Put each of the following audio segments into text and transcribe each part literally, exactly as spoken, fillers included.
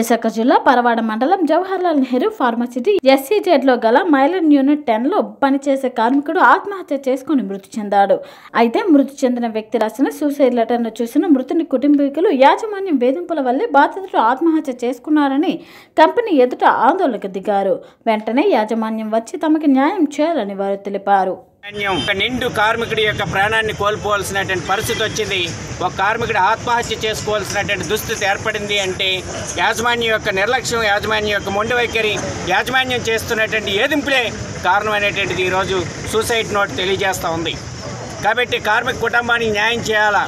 Bisaka Jilla, Paravada Mandalam, Jawaharlal Nehru Pharmacity, S C Z lo gala, Mylan Unit ten lo, Panichese Karmikudu, Atmahatya Chesukoni Mruti Chendadu. Aithe Mruti Chendina Vyakti Rasina suicide letter nu chusina Mrutini Kutumbikulu, Yajamanyam Vedinpula Valle, Bathitulu Atmahatya Chesukunnarani, Company Eduta Andolanaku Digaru, Ventane Yajamanyam Vachi Tamaki Nyayam Cheyalani Varu Teliparu. Nindu Karmikudu yokka prananni kolpovalsinattu paristhiti vachindi, oka karmikudu atmahatya chesukovalsinattu dusthiti erpadindi ante yajamanyam yokka nirlaksham, yajamanyam yokka mondi vaikari, yajamanyam chestunnattu edimpule kaaranamainattundi ee roju suicide note teliyajestha undi. Kabatti karmik kutumbaniki nyayam cheyala.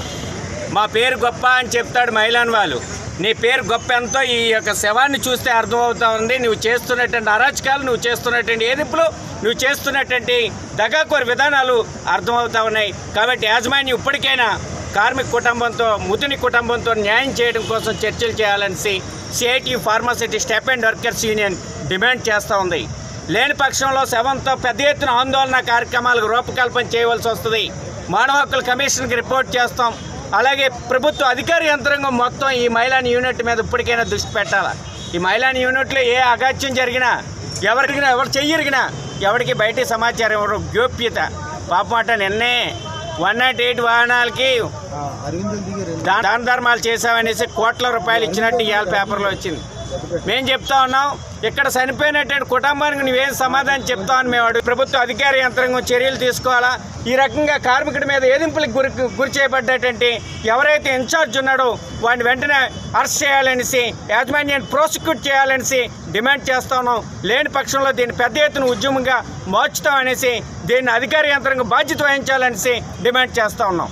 Ma peru goppa ani cheptadu Mylan vaalu. Nee peru goppa ento ee yokka sevanni chuste ardham avutundi, nuvu chestunnattu arachakalu, nuvu chestunnattu edinpulu నువ్వు చేస్తున్నటువంటి దగాకోర్ విధానాలు అర్థమవుతా ఉన్నాయి కాబట్టి యాజమాన్యం ఇప్పటికైనా కార్మిక కుటుంబంతో ముతిని కుటుంబంతో న్యాయం చేయడం కోసం చర్చలు చేయాలని CIT pharma city staff and workers union demand చేస్తా ఉంది లేని పక్షంలో సెవెంత్ పెద్ద ఎత్తున ఆందోళన కార్యక్రమాలకు రూపకల్పన చేయవలసి వస్తుంది మానవ హక్కుల కమిషన్‌కి రిపోర్ట్ చేస్తాం అలాగే ప్రభుత్వ అధికార యంత్రాంగం మొత్తం ఈ మైలాన్ యూనిట్ మీద ఇప్పటికైనా దృష్టి పెట్టాలి ఈ మైలాన్ యూనిట్లో ఏ అగాత్యం జరిగినా ఎవరికైనా ఎవరు చేయరిగినా ఎవరికి బయటి సమాచారం ఎవరు గోప్యత పాపమాట నిన్నే వన్ నాట్ ఎయిట్ వాహనాలకి దాన ధర్మాలు చేశావనేసి కోట్ల రూపాయలు ఇచ్చినట్టు ఇవాళ పేపర్లో వచ్చింది మేము చెప్తా ఉన్నాం ఇక్కడ చనిపోయినటువంటి కుటుంబానికి నువ్వేం సమాధానం చెప్తావని మేము అడుగు ప్రభుత్వ అధికార యంత్రాంగం చర్యలు తీసుకోవాలా ఈ రకంగా కార్మికుడి మీద ఏదింపులకు గురి గురి చేయబడ్డటువంటి ఎవరైతే ఇన్ఛార్జ్ ఉన్నాడో వాడిని వెంటనే అరెస్ట్ చేయాలనేసి యాజమాన్యాన్ని ప్రాసిక్యూట్ చేయాలనేసి డిమాండ్ చేస్తా ఉన్నాం లేని పక్షంలో దీన్ని పెద్ద ఎత్తున ఉద్యమంగా మార్చుతామనేసి దీన్ని అధికార యంత్రాంగం బాధ్యత వహించాలనేసి డిమాండ్ చేస్తూ ఉన్నాం.